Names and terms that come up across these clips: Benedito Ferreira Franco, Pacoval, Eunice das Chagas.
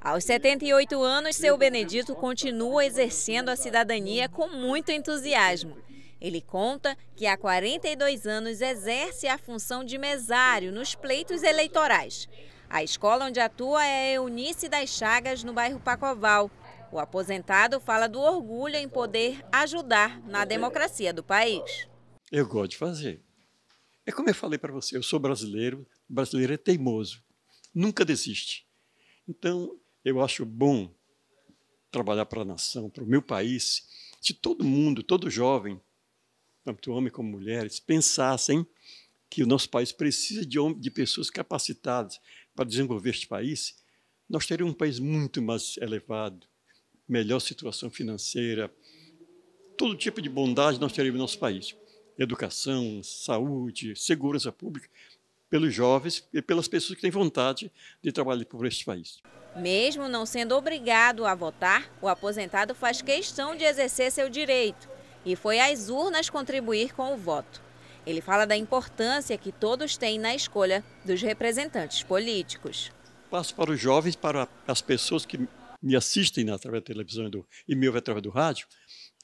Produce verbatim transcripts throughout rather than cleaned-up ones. Aos setenta e oito anos, seu Benedito continua exercendo a cidadania com muito entusiasmo. Ele conta que há quarenta e dois anos exerce a função de mesário nos pleitos eleitorais. A escola onde atua é a Eunice das Chagas, no bairro Pacoval. O aposentado fala do orgulho em poder ajudar na democracia do país. Eu gosto de fazer. É como eu falei para você, eu sou brasileiro, o brasileiro é teimoso, nunca desiste. Então, eu acho bom trabalhar para a nação, para o meu país, se todo mundo, todo jovem, tanto homem como mulheres, pensassem que o nosso país precisa de, homens, de pessoas capacitadas para desenvolver este país, nós teríamos um país muito mais elevado, melhor situação financeira, todo tipo de bondade nós teríamos no nosso país. Educação, saúde, segurança pública, pelos jovens e pelas pessoas que têm vontade de trabalhar por este país. Mesmo não sendo obrigado a votar, o aposentado faz questão de exercer seu direito e foi às urnas contribuir com o voto. Ele fala da importância que todos têm na escolha dos representantes políticos. Passo para os jovens, para as pessoas que me assistem através da televisão e, do, e me ouvem através do rádio,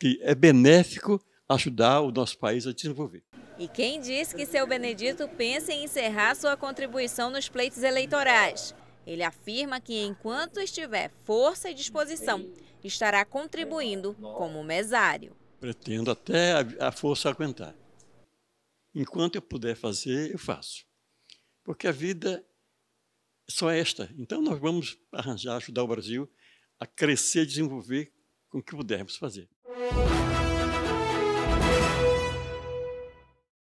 que é benéfico ajudar o nosso país a desenvolver. E quem diz que seu Benedito pensa em encerrar sua contribuição nos pleitos eleitorais? Ele afirma que enquanto estiver força e disposição, estará contribuindo como mesário. Pretendo até a força aguentar. Enquanto eu puder fazer, eu faço. Porque a vida é só esta. Então nós vamos arranjar, ajudar o Brasil a crescer e desenvolver com o que pudermos fazer.